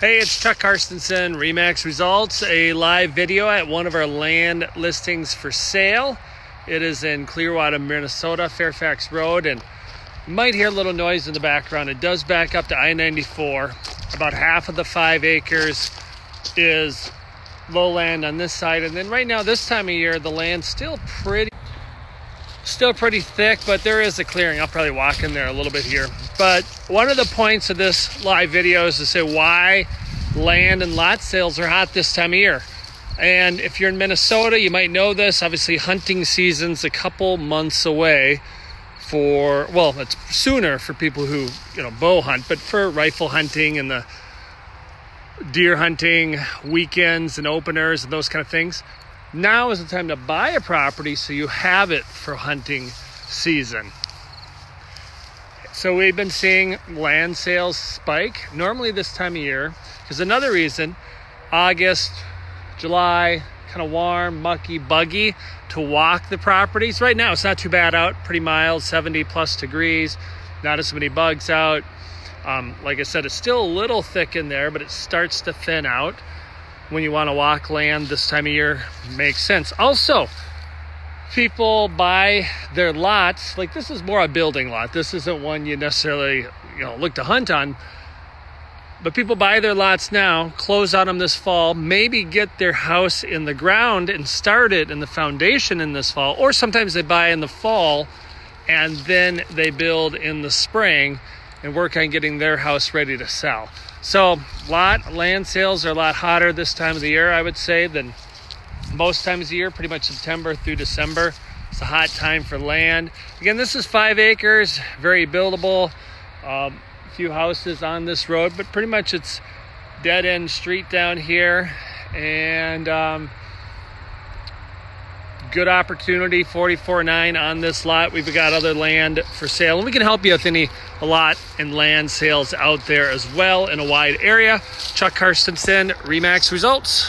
Hey, it's Chuck Carstensen, RE/MAX Results, a live video at one of our land listings for sale. It is in Clearwater, Minnesota, Fairfax Road, and you might hear a little noise in the background. It does back up to I-94. About half of the 5 acres is lowland on this side, and then right now, this time of year, the land's still pretty thick, but there is a clearing. I'll probably walk in there a little bit here. But one of the points of this live video is to say why land and lot sales are hot this time of year. And if you're in Minnesota, you might know this. Obviously, hunting season's a couple months away for, well, it's sooner for people who, bow hunt, but for rifle hunting and the deer hunting weekends and openers and those kind of things. Now is the time to buy a property so you have it for hunting season. So we've been seeing land sales spike normally this time of year, because another reason, August, July, kind of warm, mucky, buggy to walk the properties. Right now it's not too bad out, pretty mild, 70 plus degrees, not as many bugs out. Like I said, it's still a little thick in there, but it starts to thin out. When you want to walk land this time of year, makes sense. Also, people buy their lots. Like, this is more a building lot. This isn't one you necessarily, look to hunt on. But people buy their lots now, close on them this fall, maybe get their house in the ground and start it in the foundation in this fall. Or sometimes they buy in the fall and then they build in the spring and work on getting their house ready to sell. So land sales are a lot hotter this time of the year, I would say, than most times of the year, pretty much September through December. It's a hot time for land. Again, this is 5 acres, very buildable, few houses on this road, but pretty much it's dead-end street down here, and good opportunity, 44.9 on this lot. We've got other land for sale, and we can help you with any lot and land sales out there as well in a wide area. Chuck Carstensen, RE/MAX Results.